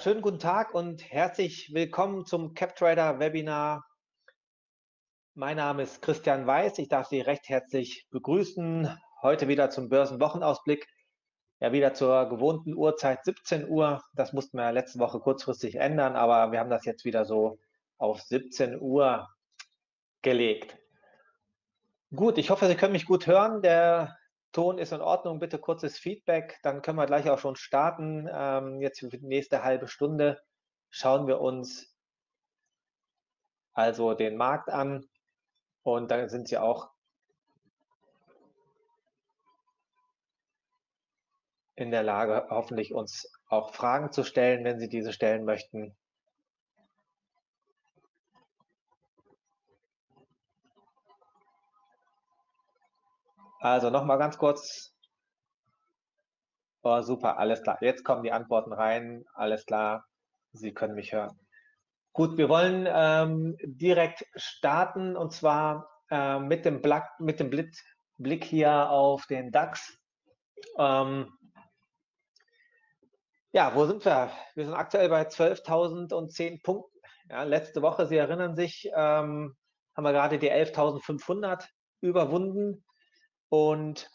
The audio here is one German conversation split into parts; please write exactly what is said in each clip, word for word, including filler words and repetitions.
schönen guten Tag und herzlich willkommen zum CapTrader Webinar. Mein Name ist Christian Weiß. Ich darf Sie recht herzlich begrüßen. Heute wieder zum Börsenwochenausblick. Ja, wieder zur gewohnten Uhrzeit siebzehn Uhr. Das mussten wir letzte Woche kurzfristig ändern, aber wir haben das jetzt wieder so auf siebzehn Uhr gelegt. Gut, ich hoffe, Sie können mich gut hören. Der Ton ist in Ordnung, bitte kurzes Feedback, dann können wir gleich auch schon starten. Ähm, jetzt für die nächste halbe Stunde schauen wir uns also den Markt an und dann sind Sie auch in der Lage, hoffentlich uns auch Fragen zu stellen, wenn Sie diese stellen möchten. Also nochmal ganz kurz. Oh, super, alles klar. Jetzt kommen die Antworten rein. Alles klar, Sie können mich hören. Gut, wir wollen ähm, direkt starten und zwar äh, mit dem, Black, mit dem Blick, Blick hier auf den DAX. Ähm, ja, wo sind wir? Wir sind aktuell bei zwölftausend zehn Punkten. Ja, letzte Woche, Sie erinnern sich, ähm, haben wir gerade die elftausendfünfhundert überwunden. Und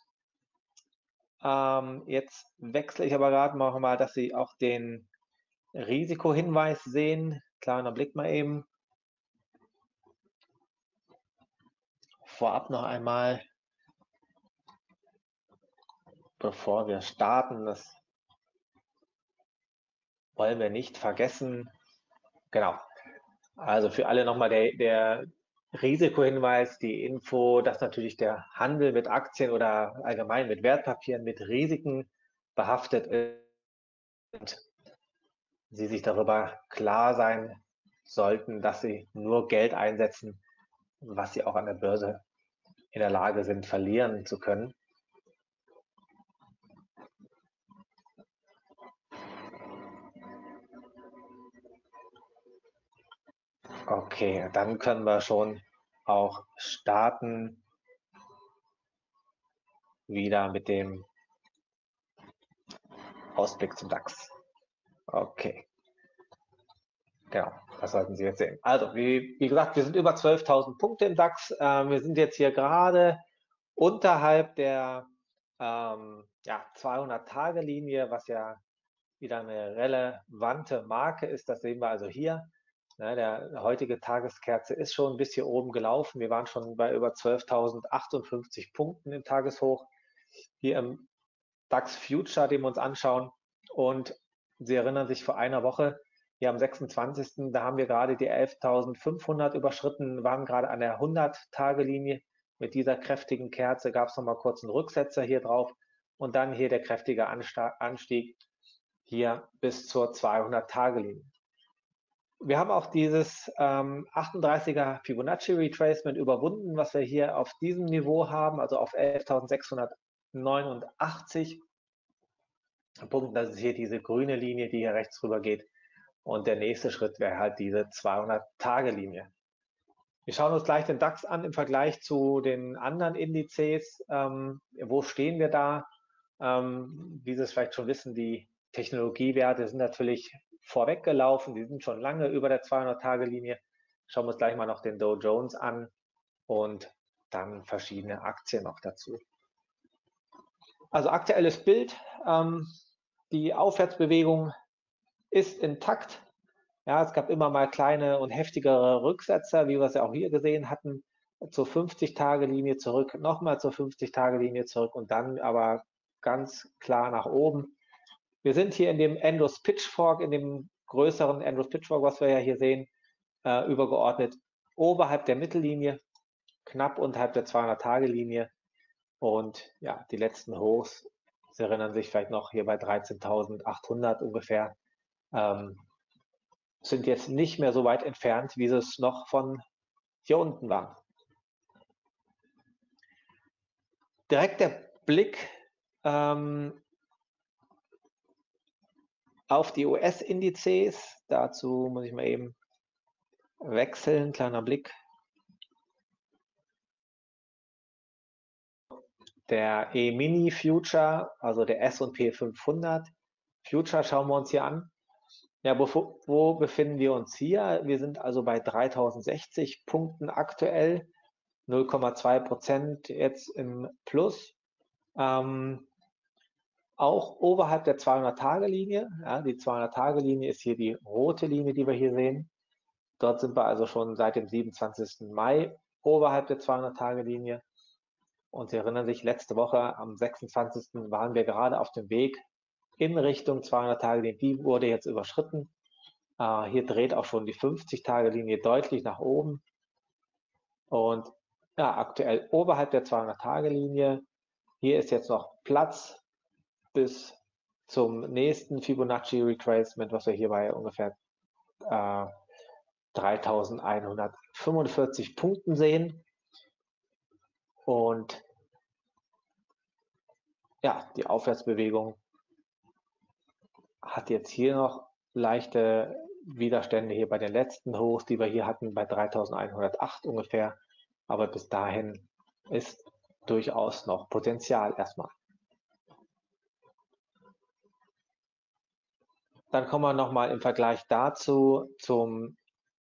ähm, jetzt wechsle ich aber gerade mal, dass Sie auch den Risikohinweis sehen. Kleiner Blick mal eben. Vorab noch einmal, bevor wir starten, das wollen wir nicht vergessen. Genau, also für alle nochmal der, der Risikohinweis, die Info, dass natürlich der Handel mit Aktien oder allgemein mit Wertpapieren mit Risiken behaftet ist und Sie sich darüber klar sein sollten, dass Sie nur Geld einsetzen, was Sie auch an der Börse in der Lage sind, verlieren zu können. Okay, dann können wir schon auch starten, wieder mit dem Ausblick zum DAX. Okay, genau, das sollten Sie jetzt sehen. Also, wie, wie gesagt, wir sind über zwölftausend Punkte im DAX. Ähm, wir sind jetzt hier gerade unterhalb der ähm, ja, zweihundert-Tage-Linie, was ja wieder eine relevante Marke ist. Das sehen wir also hier. Ja, der heutige Tageskerze ist schon bis hier oben gelaufen. Wir waren schon bei über zwölftausend achtundfünfzig Punkten im Tageshoch. Hier im DAX Future, den wir uns anschauen. Und Sie erinnern sich, vor einer Woche, hier am sechsundzwanzigsten da haben wir gerade die elftausendfünfhundert überschritten, waren gerade an der hundert-Tage-Linie. Mit dieser kräftigen Kerze gab es nochmal kurz einen Rücksetzer hier drauf. Und dann hier der kräftige Anstieg hier bis zur zweihundert-Tage-Linie. Wir haben auch dieses ähm, achtunddreißiger Fibonacci Retracement überwunden, was wir hier auf diesem Niveau haben, also auf elftausendsechshundertneunundachtzig Punkten. Das ist hier diese grüne Linie, die hier rechts rüber geht. Und der nächste Schritt wäre halt diese zweihundert-Tage-Linie. Wir schauen uns gleich den DAX an im Vergleich zu den anderen Indizes. Ähm, wo stehen wir da? Ähm, wie Sie es vielleicht schon wissen, die Technologiewerte sind natürlich vorweggelaufen, die sind schon lange über der zweihundert-Tage-Linie. Schauen wir uns gleich mal noch den Dow Jones an und dann verschiedene Aktien noch dazu. Also aktuelles Bild, ähm, die Aufwärtsbewegung ist intakt. Ja, es gab immer mal kleine und heftigere Rücksetzer, wie wir es ja auch hier gesehen hatten, zur fünfzig-Tage-Linie zurück, nochmal zur fünfzig-Tage-Linie zurück und dann aber ganz klar nach oben. Wir sind hier in dem Endless Pitchfork, in dem größeren Endless Pitchfork, was wir ja hier sehen, äh, übergeordnet oberhalb der Mittellinie, knapp unterhalb der zweihundert-Tage-Linie und ja, die letzten Hochs, Sie erinnern sich vielleicht noch, hier bei dreizehntausendachthundert ungefähr, ähm, sind jetzt nicht mehr so weit entfernt, wie sie es noch von hier unten waren. Direkt der Blick ähm, auf die U S-Indizes, dazu muss ich mal eben wechseln, kleiner Blick. Der E-Mini Future, also der S und P fünfhundert Future schauen wir uns hier an. Ja, wo, wo befinden wir uns hier? Wir sind also bei dreitausendsechzig Punkten aktuell, null Komma zwei Prozent jetzt im Plus. Ähm, auch oberhalb der zweihundert-Tage-Linie, ja, die zweihundert-Tage-Linie ist hier die rote Linie, die wir hier sehen. Dort sind wir also schon seit dem siebenundzwanzigsten Mai oberhalb der zweihundert-Tage-Linie. Und Sie erinnern sich, letzte Woche am sechsundzwanzigsten waren wir gerade auf dem Weg in Richtung zweihundert-Tage-Linie. Die wurde jetzt überschritten. Äh, hier dreht auch schon die fünfzig-Tage-Linie deutlich nach oben. Und ja, aktuell oberhalb der zweihundert-Tage-Linie. Hier ist jetzt noch Platz bis zum nächsten Fibonacci Retracement, was wir hier bei ungefähr äh, dreitausendeinhundertfünfundvierzig Punkten sehen. Und ja, die Aufwärtsbewegung hat jetzt hier noch leichte Widerstände hier bei den letzten Hochs, die wir hier hatten, bei dreitausendeinhundertacht ungefähr. Aber bis dahin ist durchaus noch Potenzial erstmal. Dann kommen wir nochmal im Vergleich dazu zum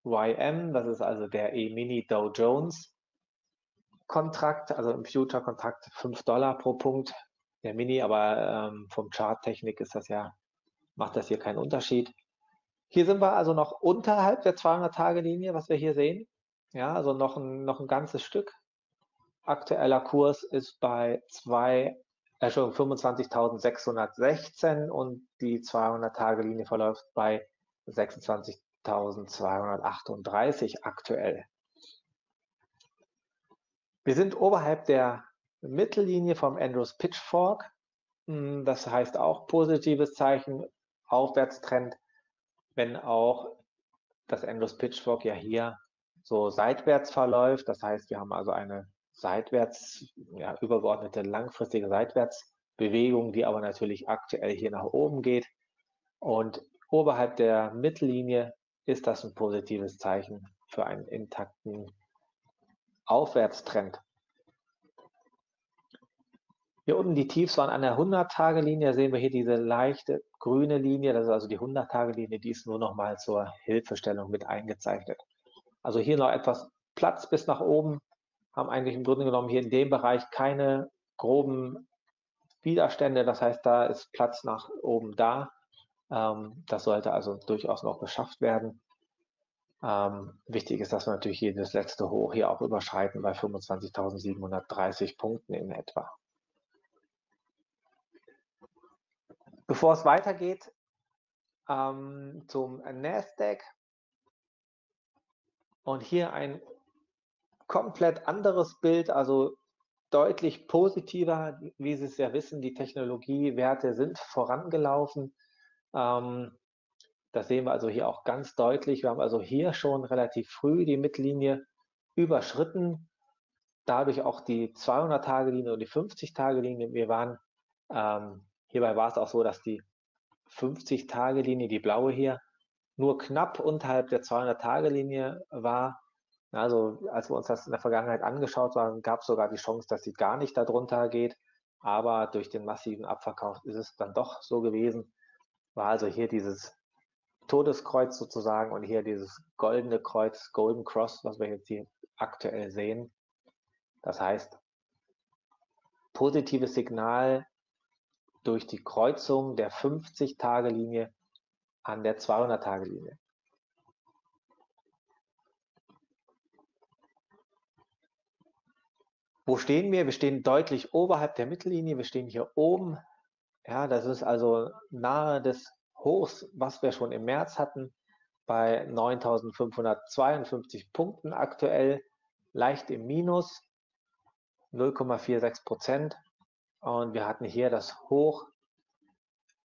Y M, das ist also der E-Mini Dow Jones Kontrakt, also im Future-Kontrakt fünf Dollar pro Punkt, der Mini, aber ähm, vom Chart-Technik ist das ja, macht das hier keinen Unterschied. Hier sind wir also noch unterhalb der zweihundert-Tage-Linie, was wir hier sehen, ja, also noch ein, noch ein ganzes Stück. Aktueller Kurs ist bei fünfundzwanzigtausendsechshundertsechzehn und die zweihundert-Tage-Linie verläuft bei sechsundzwanzigtausendzweihundertachtunddreißig aktuell. Wir sind oberhalb der Mittellinie vom Andrews Pitchfork. Das heißt auch positives Zeichen, Aufwärtstrend, wenn auch das Andrews Pitchfork ja hier so seitwärts verläuft. Das heißt, wir haben also eine seitwärts, ja, übergeordnete langfristige Seitwärtsbewegung, die aber natürlich aktuell hier nach oben geht. Und oberhalb der Mittellinie ist das ein positives Zeichen für einen intakten Aufwärtstrend. Hier unten die Tiefs waren an der hundert-Tage-Linie, sehen wir hier diese leichte grüne Linie, das ist also die hundert-Tage-Linie, die ist nur noch mal zur Hilfestellung mit eingezeichnet. Also hier noch etwas Platz bis nach oben, haben eigentlich im Grunde genommen hier in dem Bereich keine groben Widerstände, das heißt, da ist Platz nach oben da. Das sollte also durchaus noch geschafft werden. Ähm, wichtig ist, dass wir natürlich hier das letzte Hoch hier auch überschreiten bei fünfundzwanzigtausendsiebenhundertdreißig Punkten in etwa. Bevor es weitergeht ähm, zum NASDAQ und hier ein komplett anderes Bild, also deutlich positiver, wie Sie es ja wissen, die Technologiewerte sind vorangelaufen. Ähm, Das sehen wir also hier auch ganz deutlich. Wir haben also hier schon relativ früh die Mittellinie überschritten, dadurch auch die zweihundert-Tage-Linie und die fünfzig-Tage-Linie. Wir waren, ähm, hierbei war es auch so, dass die fünfzig-Tage-Linie, die blaue hier, nur knapp unterhalb der zweihundert-Tage-Linie war. Also als wir uns das in der Vergangenheit angeschaut haben, gab es sogar die Chance, dass sie gar nicht darunter geht. Aber durch den massiven Abverkauf ist es dann doch so gewesen. War also hier dieses Todeskreuz sozusagen und hier dieses goldene Kreuz, Golden Cross, was wir jetzt hier aktuell sehen. Das heißt, positives Signal durch die Kreuzung der fünfzig-Tage-Linie an der zweihundert-Tage-Linie. Wo stehen wir? Wir stehen deutlich oberhalb der Mittellinie. Wir stehen hier oben. Ja, das ist also nahe des Hochs, was wir schon im März hatten, bei neuntausendfünfhundertzweiundfünfzig Punkten aktuell, leicht im Minus, null Komma sechsundvierzig Prozent. Und wir hatten hier das Hoch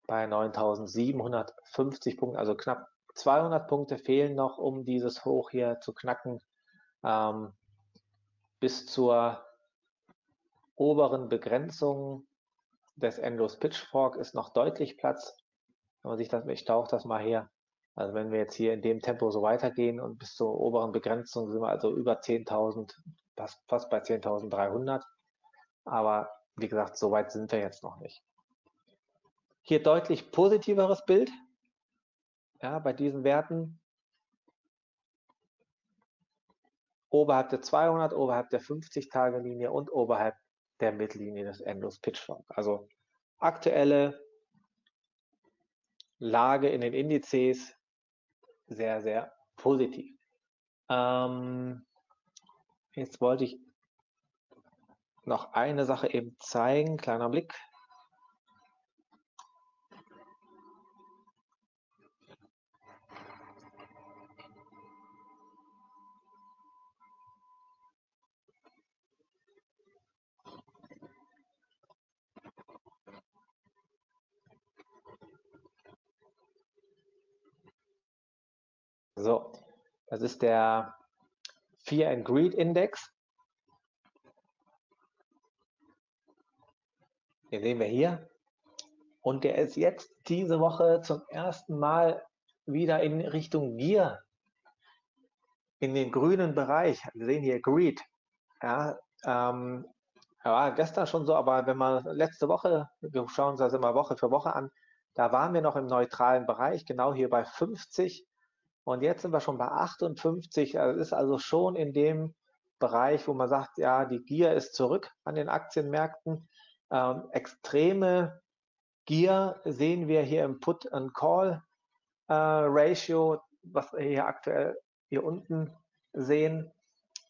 bei neuntausendsiebenhundertfünfzig Punkten, also knapp zweihundert Punkte fehlen noch, um dieses Hoch hier zu knacken, ähm, bis zur oberen Begrenzung des Endless Pitchfork ist noch deutlich Platz. Wenn man sich das, ich tauche das mal her, also wenn wir jetzt hier in dem Tempo so weitergehen und bis zur oberen Begrenzung sind wir also über zehntausend, fast, fast bei zehntausenddreihundert, aber wie gesagt, so weit sind wir jetzt noch nicht. Hier deutlich positiveres Bild, ja, bei diesen Werten oberhalb der zweihundert, oberhalb der fünfzig-Tage-Linie und oberhalb der Mittellinie des Endless Pitchfork. Also aktuelle Lage in den Indizes sehr, sehr positiv. Ähm, jetzt wollte ich noch eine Sache eben zeigen. Kleiner Blick. So, das ist der Fear and Greed Index. Den sehen wir hier. Und der ist jetzt diese Woche zum ersten Mal wieder in Richtung Gier, in den grünen Bereich. Wir sehen hier Greed. Ja, ähm, war gestern schon so, aber wenn man letzte Woche, wir schauen uns das immer Woche für Woche an, da waren wir noch im neutralen Bereich, genau hier bei fünfzig. Und jetzt sind wir schon bei achtundfünfzig. Das ist also schon in dem Bereich, wo man sagt, ja, die Gier ist zurück an den Aktienmärkten. Ähm, extreme Gier sehen wir hier im Put-and-Call-Ratio, äh, was wir hier aktuell hier unten sehen.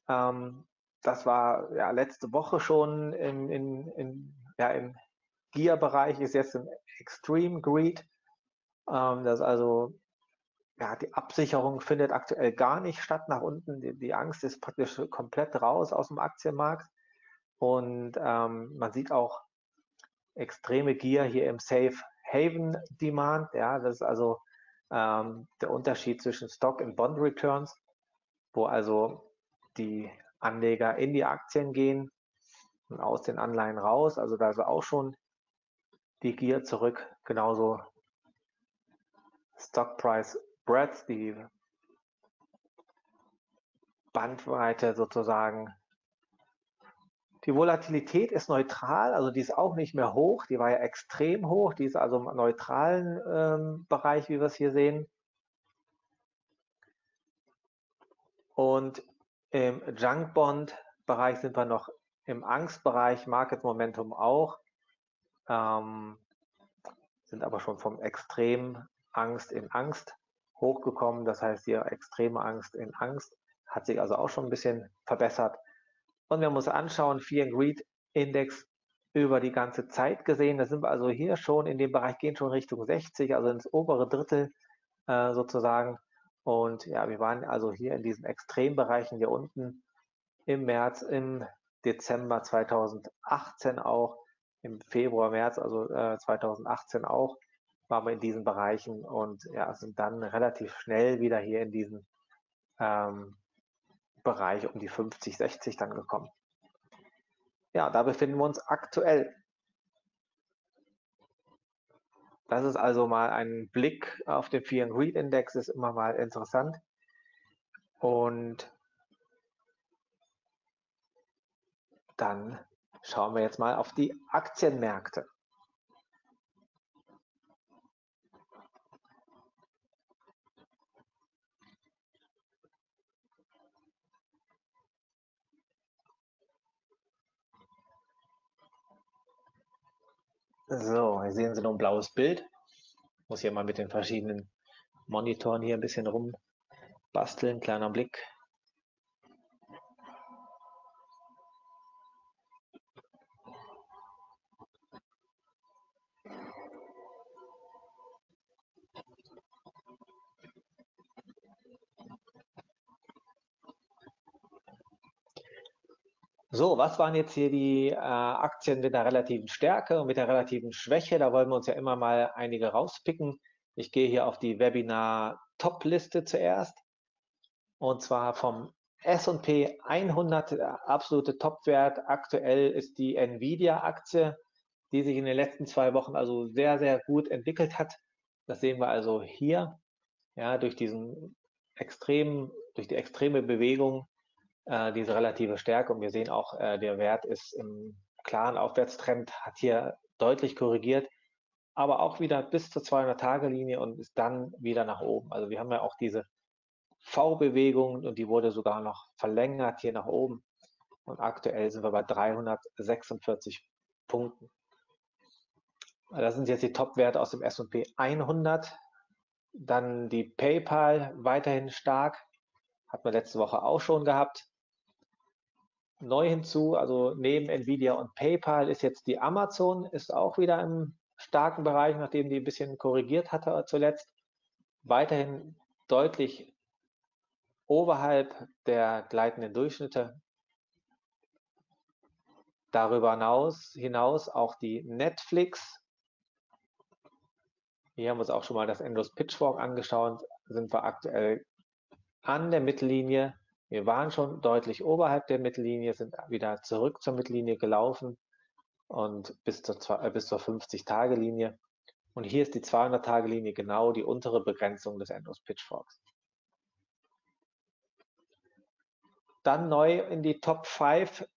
Ähm, das war ja letzte Woche schon in, in, in, ja, im Gier-Bereich, ist jetzt im Extreme Greed. Ähm, das ist also... Ja, die Absicherung findet aktuell gar nicht statt nach unten. Die, die Angst ist praktisch komplett raus aus dem Aktienmarkt. Und ähm, man sieht auch extreme Gier hier im Safe Haven Demand. Ja, das ist also ähm, der Unterschied zwischen Stock und Bond Returns, wo also die Anleger in die Aktien gehen und aus den Anleihen raus. Also da ist auch schon die Gier zurück. Genauso Stock Price Spread, die Bandbreite sozusagen. Die Volatilität ist neutral, also die ist auch nicht mehr hoch, die war ja extrem hoch, die ist also im neutralen ähm, Bereich, wie wir es hier sehen. Und im Junk-Bond-Bereich sind wir noch im Angstbereich, Market Momentum auch, ähm, sind aber schon vom extremen Angst in Angst hochgekommen, das heißt hier extreme Angst in Angst, hat sich also auch schon ein bisschen verbessert. Und wir müssen anschauen, Fear and Greed Index über die ganze Zeit gesehen, da sind wir also hier schon in dem Bereich, gehen schon Richtung sechzig, also ins obere Drittel äh, sozusagen. Und ja, wir waren also hier in diesen Extrembereichen hier unten im März, im Dezember zweitausendachtzehn auch, im Februar, März, also äh, zweitausendachtzehn auch, waren wir in diesen Bereichen und ja, sind dann relativ schnell wieder hier in diesen ähm, Bereich um die fünfzig, sechzig dann gekommen. Ja, da befinden wir uns aktuell. Das ist also mal ein Blick auf den Fear and Greed Index, ist immer mal interessant. Und dann schauen wir jetzt mal auf die Aktienmärkte. So, hier sehen Sie noch ein blaues Bild. Ich muss hier mal mit den verschiedenen Monitoren hier ein bisschen rumbasteln. Kleiner Blick. So, was waren jetzt hier die äh, Aktien mit der relativen Stärke und mit der relativen Schwäche? Da wollen wir uns ja immer mal einige rauspicken. Ich gehe hier auf die Webinar-Top-Liste zuerst. Und zwar vom S und P hundert, der absolute Top-Wert. Aktuell ist die Nvidia-Aktie, die sich in den letzten zwei Wochen also sehr, sehr gut entwickelt hat. Das sehen wir also hier, ja, durch diesen extremen, durch die extreme Bewegung, diese relative Stärke, und wir sehen auch, der Wert ist im klaren Aufwärtstrend, hat hier deutlich korrigiert, aber auch wieder bis zur zweihundert-Tage-Linie und bis dann wieder nach oben. Also wir haben ja auch diese V-Bewegung und die wurde sogar noch verlängert hier nach oben. Und aktuell sind wir bei dreihundertsechsundvierzig Punkten. Das sind jetzt die Top-Werte aus dem S und P hundert. Dann die PayPal weiterhin stark. Hat man letzte Woche auch schon gehabt. Neu hinzu, also neben Nvidia und PayPal ist jetzt die Amazon, ist auch wieder im starken Bereich, nachdem die ein bisschen korrigiert hatte zuletzt. Weiterhin deutlich oberhalb der gleitenden Durchschnitte. Darüber hinaus, hinaus auch die Netflix. Hier haben wir uns auch schon mal das Endless Pitchfork angeschaut, sind wir aktuell an der Mittellinie. Wir waren schon deutlich oberhalb der Mittellinie, sind wieder zurück zur Mittellinie gelaufen und bis zur, äh, bis zur fünfzig-Tage-Linie. Und hier ist die zweihundert-Tage-Linie genau die untere Begrenzung des Endless Pitchforks. Dann neu in die Top fünf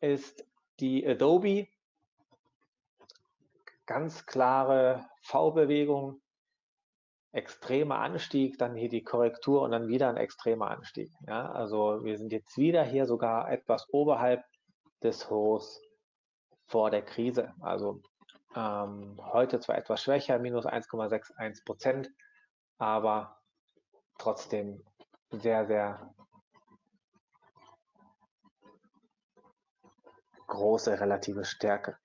ist die Adobe. Ganz klare V-Bewegung, extremer Anstieg, dann hier die Korrektur und dann wieder ein extremer Anstieg. Ja, also wir sind jetzt wieder hier sogar etwas oberhalb des Hochs vor der Krise. Also ähm, heute zwar etwas schwächer, minus eins Komma sechs eins Prozent, aber trotzdem sehr, sehr große relative Stärke.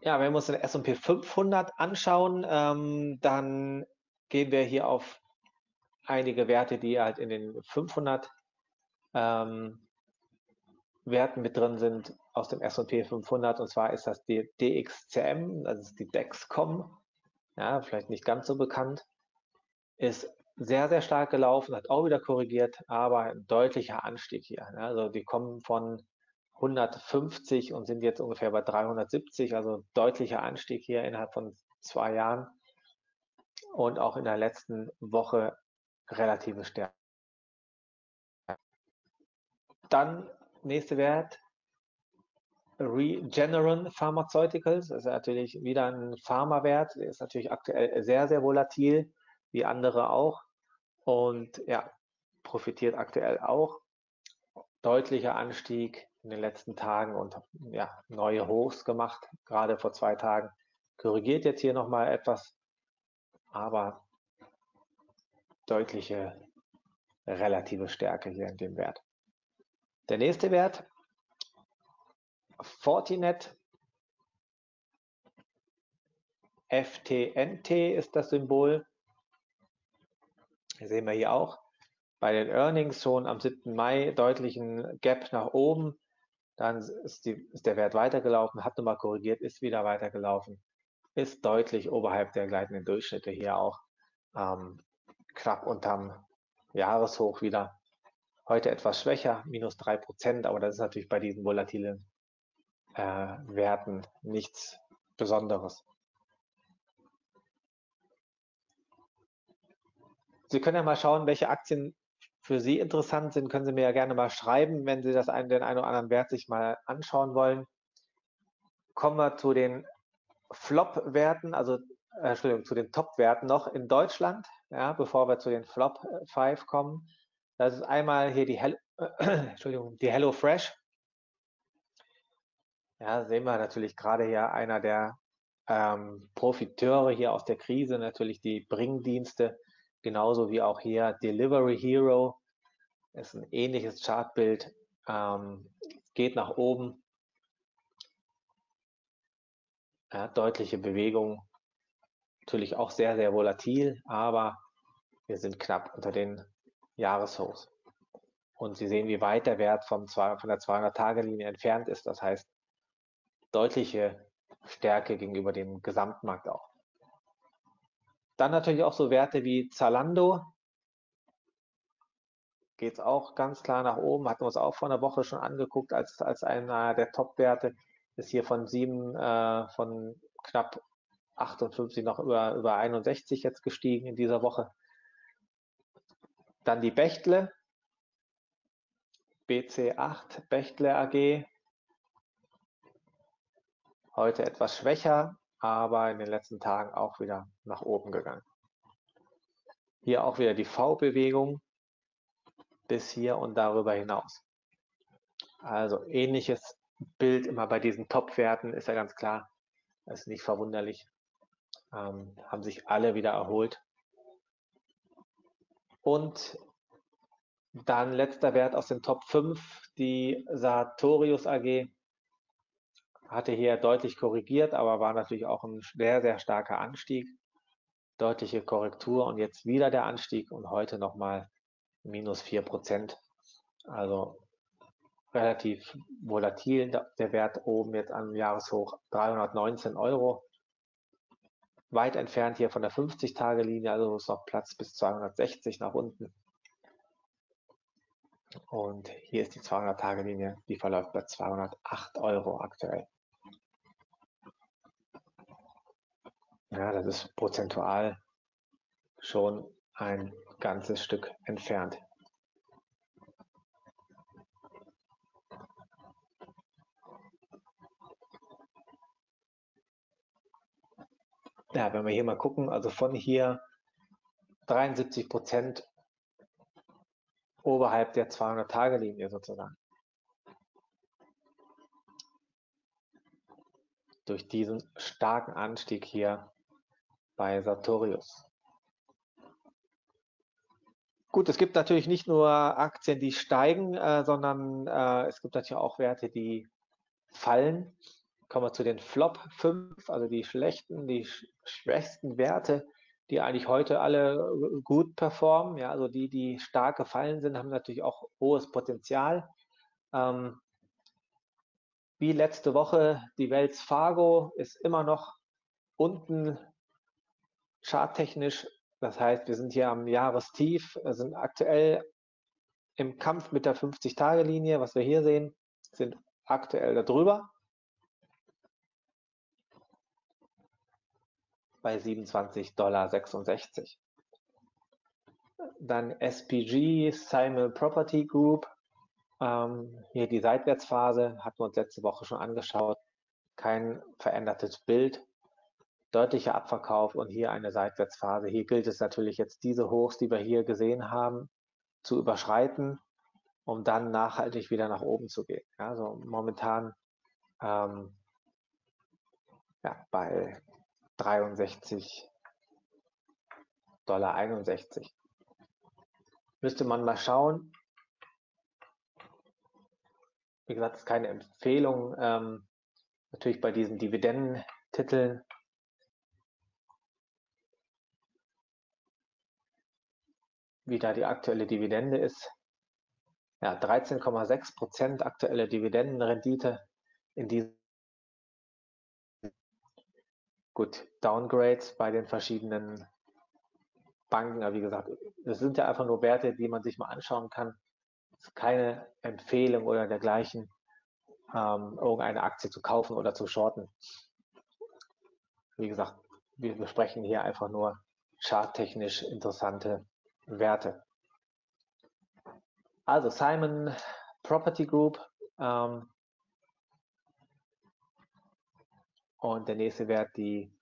Ja, wenn wir uns den S und P fünfhundert anschauen, ähm, dann gehen wir hier auf einige Werte, die halt in den fünfhundert ähm, Werten mit drin sind aus dem S und P fünfhundert. Und zwar ist das die D X C M, das ist die Dexcom, ja, vielleicht nicht ganz so bekannt, ist sehr, sehr stark gelaufen, hat auch wieder korrigiert, aber ein deutlicher Anstieg hier. Also die kommen von hundertfünfzig und sind jetzt ungefähr bei dreihundertsiebzig, also deutlicher Anstieg hier innerhalb von zwei Jahren und auch in der letzten Woche relative Stärke. Dann nächster Wert, Regeneron Pharmaceuticals, das ist natürlich wieder ein Pharmawert, der ist natürlich aktuell sehr, sehr volatil, wie andere auch, und ja, profitiert aktuell auch. Deutlicher Anstieg in den letzten Tagen und ja, neue Hochs gemacht, gerade vor zwei Tagen. Korrigiert jetzt hier nochmal etwas, aber deutliche relative Stärke hier in dem Wert. Der nächste Wert, Fortinet. F T N T ist das Symbol. Sehen wir hier auch bei den Earnings schon am siebten Mai deutlichen Gap nach oben. Dann ist, die, ist der Wert weitergelaufen, hat nochmal korrigiert, ist wieder weitergelaufen, ist deutlich oberhalb der gleitenden Durchschnitte hier auch, ähm, knapp unterm Jahreshoch wieder. Heute etwas schwächer, minus drei Prozent, aber das ist natürlich bei diesen volatilen äh, Werten nichts Besonderes. Sie können ja mal schauen, welche Aktien für Sie interessant sind. Können Sie mir ja gerne mal schreiben, wenn Sie das einen, den einen oder anderen Wert sich mal anschauen wollen. Kommen wir zu den Flop-Werten, also äh, Entschuldigung, zu den Top-Werten noch in Deutschland, ja, bevor wir zu den Flop fünf kommen. Das ist einmal hier die, Hel äh, Entschuldigung, die Hello Fresh. Ja, sehen wir natürlich gerade hier einer der ähm, Profiteure hier aus der Krise, natürlich die Bringdienste. Genauso wie auch hier Delivery Hero, ist ein ähnliches Chartbild, ähm, geht nach oben, ja, deutliche Bewegung, natürlich auch sehr, sehr volatil, aber wir sind knapp unter den Jahreshochs. Und Sie sehen, wie weit der Wert vom, von der zweihundert-Tage-Linie entfernt ist, das heißt deutliche Stärke gegenüber dem Gesamtmarkt auch. Dann natürlich auch so Werte wie Zalando, geht es auch ganz klar nach oben, hatten wir uns auch vor einer Woche schon angeguckt als, als einer der Top-Werte, ist hier von sieben, äh, von knapp achtundfünfzig noch über, über einundsechzig jetzt gestiegen in dieser Woche. Dann die Bechtle, B C acht, Bechtle A G, Heute etwas schwächer, aber in den letzten Tagen auch wieder nach oben gegangen. Hier auch wieder die V-Bewegung bis hier und darüber hinaus. Also ähnliches Bild immer bei diesen Top-Werten, ist ja ganz klar, ist nicht verwunderlich, ähm, haben sich alle wieder erholt. Und dann letzter Wert aus den Top fünf, die Sartorius A G, hatte hier deutlich korrigiert, aber war natürlich auch ein sehr, sehr starker Anstieg, deutliche Korrektur und jetzt wieder der Anstieg und heute nochmal minus vier Prozent, also relativ volatil, der Wert oben jetzt am Jahreshoch dreihundertneunzehn Euro, weit entfernt hier von der fünfzig-Tage-Linie, also ist noch Platz bis zweihundertsechzig nach unten. Und hier ist die zweihundert-Tage-Linie, die verläuft bei zweihundertacht Euro aktuell. Ja, das ist prozentual schon ein ganzes Stück entfernt. Ja, wenn wir hier mal gucken, also von hier dreiundsiebzig Prozent oberhalb der zweihundert-Tage-Linie sozusagen. Durch diesen starken Anstieg hier bei Sartorius. Gut, es gibt natürlich nicht nur Aktien, die steigen, äh, sondern äh, es gibt natürlich auch Werte, die fallen. Kommen wir zu den Flop fünf, also die schlechten, die sch schwächsten Werte, die eigentlich heute alle gut performen. Ja, also die, die stark gefallen sind, haben natürlich auch hohes Potenzial. Ähm, wie letzte Woche, die Wells Fargo ist immer noch unten charttechnisch. Das heißt, wir sind hier am Jahrestief, sind aktuell im Kampf mit der fünfzig-Tage-Linie, was wir hier sehen, sind aktuell darüber. Bei siebenundzwanzig Komma sechsundsechzig Dollar. Dann S P G, Simon Property Group, ähm, hier die Seitwärtsphase, hatten wir uns letzte Woche schon angeschaut, kein verändertes Bild, deutlicher Abverkauf und hier eine Seitwärtsphase. Hier gilt es natürlich jetzt, diese Hochs, die wir hier gesehen haben, zu überschreiten, um dann nachhaltig wieder nach oben zu gehen. Ja, also momentan ähm, ja, bei dreiundsechzig Komma einundsechzig Dollar. Müsste man mal schauen. Wie gesagt, ist keine Empfehlung. Ähm, natürlich bei diesen Dividendentiteln. Wie da die aktuelle Dividende ist. Ja, dreizehn Komma sechs Prozent aktuelle Dividendenrendite in diesem. Gut, Downgrades bei den verschiedenen Banken, aber wie gesagt, das sind ja einfach nur Werte, die man sich mal anschauen kann. Es ist keine Empfehlung oder dergleichen, ähm, irgendeine Aktie zu kaufen oder zu shorten. Wie gesagt, wir besprechen hier einfach nur charttechnisch interessante Werte. Also Simon Property Group, ähm, und der nächste Wert, die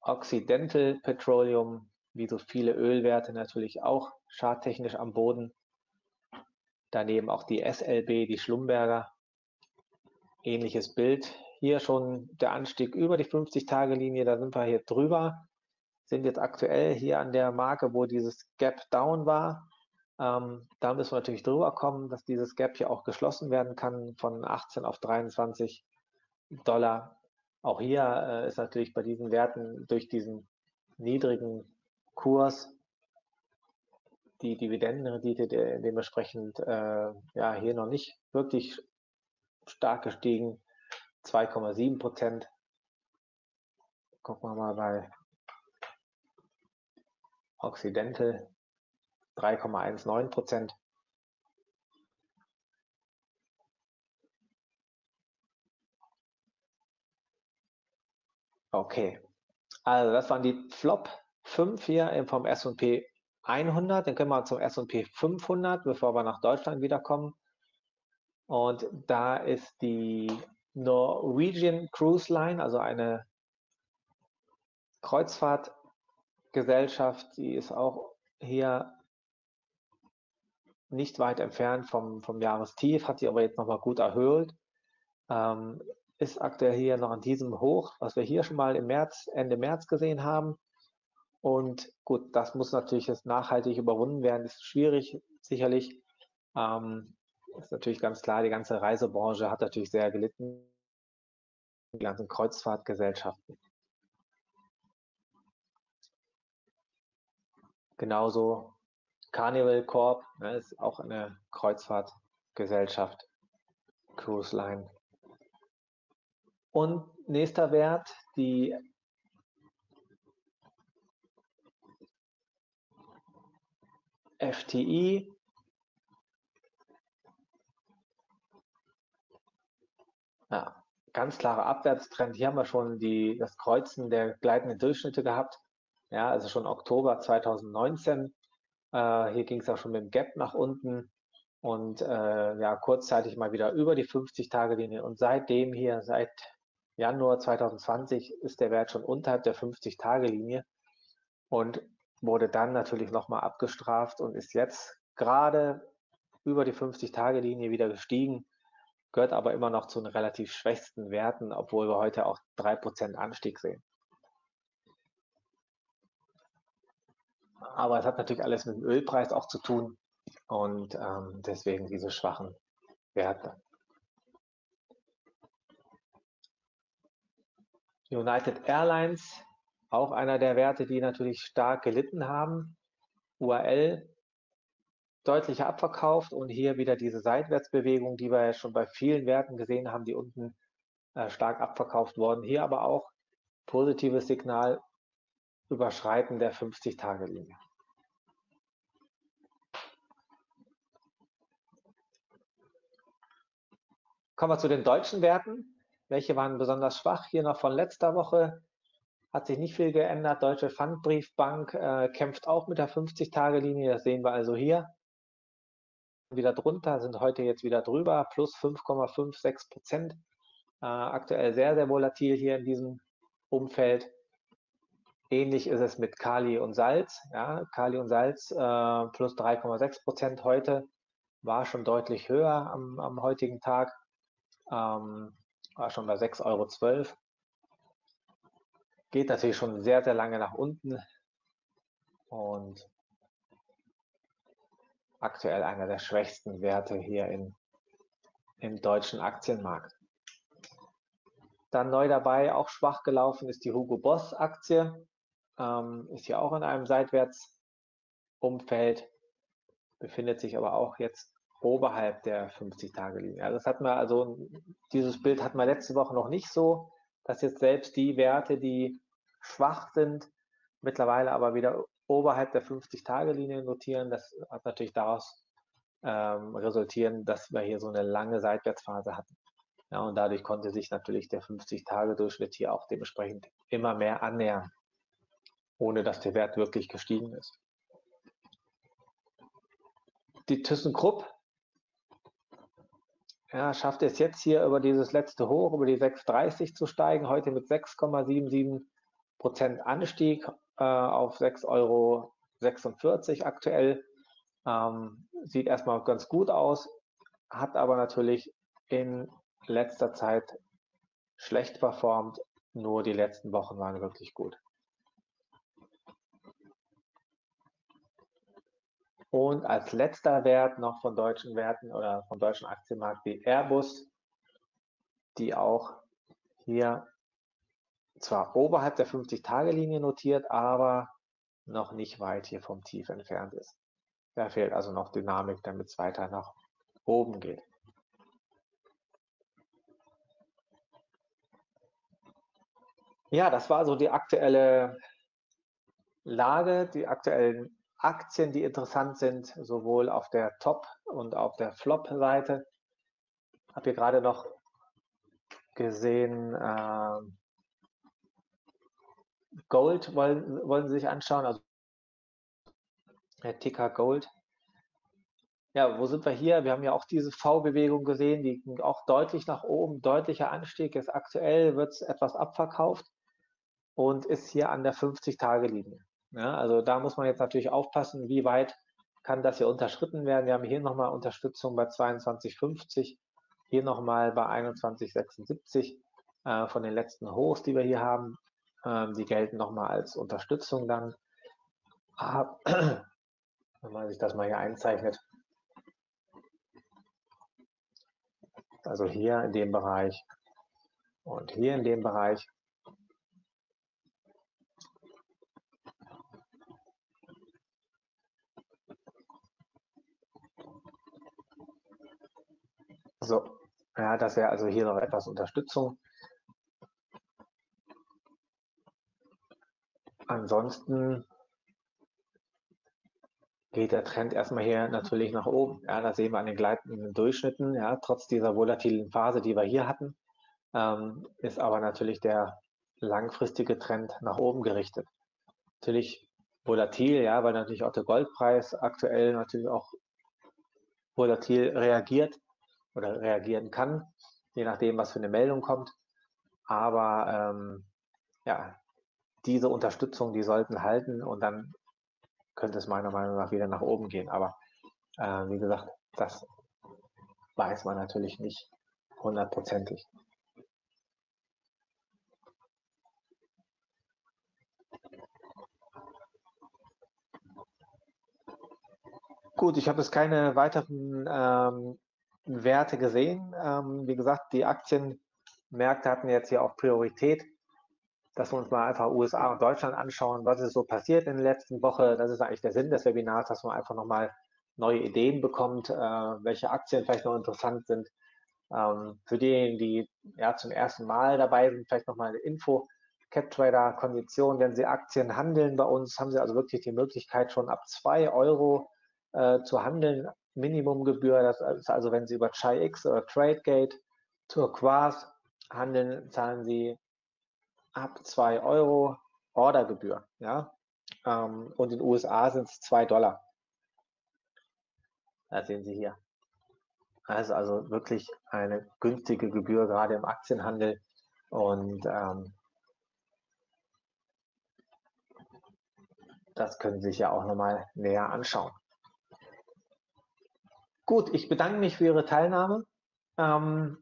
Occidental Petroleum, wie so viele Ölwerte natürlich auch charttechnisch am Boden. Daneben auch die S L B, die Schlumberger. Ähnliches Bild. Hier schon der Anstieg über die fünfzig-Tage-Linie, da sind wir hier drüber. Sind jetzt aktuell hier an der Marke, wo dieses Gap Down war. Ähm, da müssen wir natürlich drüber kommen, dass dieses Gap hier auch geschlossen werden kann von achtzehn auf dreiundzwanzig Dollar. Auch hier äh, ist natürlich bei diesen Werten durch diesen niedrigen Kurs die Dividendenrendite de dementsprechend äh, ja, hier noch nicht wirklich stark gestiegen. zwei Komma sieben Prozent. Gucken wir mal bei Occidental. drei Komma neunzehn Prozent. Okay, also das waren die Flop fünf hier vom S und P hundert. Dann können wir zum S und P fünfhundert, bevor wir nach Deutschland wiederkommen. Und da ist die Norwegian Cruise Line, also eine Kreuzfahrtgesellschaft, die ist auch hier nicht weit entfernt vom, vom Jahrestief, hat die aber jetzt nochmal gut erhöht, ähm, ist aktuell hier noch an diesem Hoch, was wir hier schon mal im März, Ende März gesehen haben. Und gut, das muss natürlich jetzt nachhaltig überwunden werden, ist schwierig sicherlich. Ähm, ist natürlich ganz klar, die ganze Reisebranche hat natürlich sehr gelitten, die ganzen Kreuzfahrtgesellschaften. Genauso Carnival Corp, ne, ist auch eine Kreuzfahrtgesellschaft, Cruise Line. Und nächster Wert, die F T I. Ja, ganz klarer Abwärtstrend. Hier haben wir schon die, das Kreuzen der gleitenden Durchschnitte gehabt. Ja, also schon Oktober zweitausendneunzehn. Äh, hier ging es auch schon mit dem Gap nach unten und äh, ja, kurzzeitig mal wieder über die fünfzig Tage Linie. Und seitdem hier, seit Januar zweitausendzwanzig, ist der Wert schon unterhalb der fünfzig Tage Linie und wurde dann natürlich nochmal abgestraft und ist jetzt gerade über die fünfzig Tage Linie wieder gestiegen, gehört aber immer noch zu den relativ schwächsten Werten, obwohl wir heute auch drei Prozent Anstieg sehen. Aber es hat natürlich alles mit dem Ölpreis auch zu tun und ähm, deswegen diese schwachen Werte. United Airlines, auch einer der Werte, die natürlich stark gelitten haben. U A L, deutlicher abverkauft und hier wieder diese Seitwärtsbewegung, die wir ja schon bei vielen Werten gesehen haben, die unten äh, stark abverkauft wurden. Hier aber auch positives Signal, Überschreiten der fünfzig Tage Linie. Kommen wir zu den deutschen Werten. Welche waren besonders schwach? Hier noch von letzter Woche hat sich nicht viel geändert. Deutsche Pfandbriefbank äh, kämpft auch mit der fünfzig Tage Linie. Das sehen wir also hier. Wieder drunter, sind heute jetzt wieder drüber, plus fünf Komma fünf sechs Prozent. Äh, aktuell sehr, sehr volatil hier in diesem Umfeld. Ähnlich ist es mit Kali und Salz. Ja, Kali und Salz äh, plus drei Komma sechs Prozent heute, war schon deutlich höher am, am heutigen Tag, ähm, war schon bei sechs Euro zwölf. Geht natürlich schon sehr, sehr lange nach unten und aktuell einer der schwächsten Werte hier in, im deutschen Aktienmarkt. Dann neu dabei, auch schwach gelaufen, ist die Hugo Boss Aktie. Ähm, ist hier auch in einem Seitwärtsumfeld, befindet sich aber auch jetzt oberhalb der fünfzig Tage Linie. Also das hat man, also dieses Bild hat man letzte Woche noch nicht so, dass jetzt selbst die Werte, die schwach sind, mittlerweile aber wieder oberhalb der fünfzig Tage Linie notieren. Das hat natürlich daraus ähm, resultieren, dass wir hier so eine lange Seitwärtsphase hatten. Ja, und dadurch konnte sich natürlich der fünfzig Tage Durchschnitt hier auch dementsprechend immer mehr annähern, ohne dass der Wert wirklich gestiegen ist. Die ThyssenKrupp, ja, schafft es jetzt hier über dieses letzte Hoch, über die sechs Komma dreißig zu steigen, heute mit sechs Komma sieben sieben Prozent Anstieg äh, auf sechs Komma sechsundvierzig Euro aktuell. Ähm, sieht erstmal ganz gut aus, hat aber natürlich in letzter Zeit schlecht performt, nur die letzten Wochen waren wirklich gut. Und als letzter Wert noch von deutschen Werten oder vom deutschen Aktienmarkt die Airbus, die auch hier zwar oberhalb der fünfzig Tage Linie notiert, aber noch nicht weit hier vom Tief entfernt ist. Da fehlt also noch Dynamik, damit es weiter nach oben geht. Ja, das war so die aktuelle Lage, die aktuellen Aktien, die interessant sind, sowohl auf der Top- und auf der Flop-Seite. Ich habe hier gerade noch gesehen, äh, Gold wollen, wollen Sie sich anschauen, also der Ticker Gold. Ja, wo sind wir hier? Wir haben ja auch diese V-Bewegung gesehen, die ging auch deutlich nach oben, deutlicher Anstieg. Jetzt aktuell wird es etwas abverkauft und ist hier an der fünfzig-Tage-Linie. Ja, also da muss man jetzt natürlich aufpassen, wie weit kann das hier unterschritten werden. Wir haben hier nochmal Unterstützung bei zweiundzwanzig Komma fünfzig, hier nochmal bei einundzwanzig Komma sechsundsiebzig äh, von den letzten Hochs, die wir hier haben. Ähm, die gelten nochmal als Unterstützung dann. Ah, wenn man sich das mal hier einzeichnet. Also hier in dem Bereich und hier in dem Bereich. So, ja, das wäre also hier noch etwas Unterstützung. Ansonsten geht der Trend erstmal hier natürlich nach oben. Ja, das sehen wir an den gleitenden Durchschnitten. Ja, trotz dieser volatilen Phase, die wir hier hatten, ähm, ist aber natürlich der langfristige Trend nach oben gerichtet. Natürlich volatil, ja, weil natürlich auch der Goldpreis aktuell natürlich auch volatil reagiert oder reagieren kann, je nachdem, was für eine Meldung kommt. Aber ähm, ja, diese Unterstützung, die sollten halten und dann könnte es meiner Meinung nach wieder nach oben gehen. Aber äh, wie gesagt, das weiß man natürlich nicht hundertprozentig. Gut, ich habe jetzt keine weiteren ähm, Werte gesehen. Ähm, wie gesagt, die Aktienmärkte hatten jetzt hier auch Priorität, dass wir uns mal einfach U S A und Deutschland anschauen, was ist so passiert in der letzten Woche. Das ist eigentlich der Sinn des Webinars, dass man einfach nochmal neue Ideen bekommt, äh, welche Aktien vielleicht noch interessant sind. Ähm, für diejenigen, die ja zum ersten Mal dabei sind, vielleicht nochmal eine Info. CapTrader Kondition, wenn Sie Aktien handeln bei uns, haben Sie also wirklich die Möglichkeit, schon ab zwei Euro äh, zu handeln. Minimumgebühr, das ist also, wenn Sie über Chi X oder TradeGate, Turquoise handeln, zahlen Sie ab zwei Euro Ordergebühr, ja, und in den U S A sind es zwei Dollar. Das sehen Sie hier. Das ist also wirklich eine günstige Gebühr, gerade im Aktienhandel, und ähm, das können Sie sich ja auch nochmal näher anschauen. Gut, ich bedanke mich für Ihre Teilnahme. Ähm,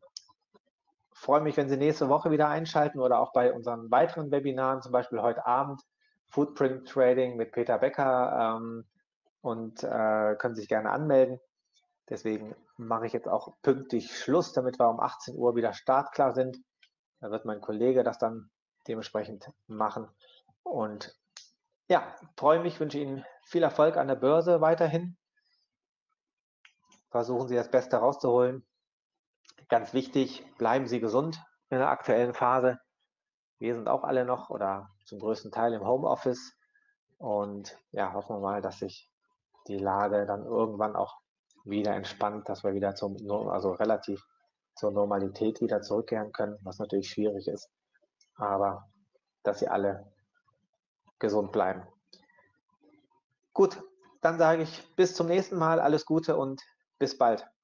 Ich freue mich, wenn Sie nächste Woche wieder einschalten oder auch bei unseren weiteren Webinaren, zum Beispiel heute Abend Footprint Trading mit Peter Becker, ähm, und äh, können sich gerne anmelden. Deswegen mache ich jetzt auch pünktlich Schluss, damit wir um achtzehn Uhr wieder startklar sind. Da wird mein Kollege das dann dementsprechend machen. Und ja, freue mich, wünsche Ihnen viel Erfolg an der Börse weiterhin. Versuchen Sie, das Beste rauszuholen. Ganz wichtig, bleiben Sie gesund in der aktuellen Phase. Wir sind auch alle noch oder zum größten Teil im Homeoffice. Und ja, hoffen wir mal, dass sich die Lage dann irgendwann auch wieder entspannt, dass wir wieder zum, also relativ zur Normalität wieder zurückkehren können, was natürlich schwierig ist. Aber dass Sie alle gesund bleiben. Gut, dann sage ich bis zum nächsten Mal. Alles Gute und bis bald.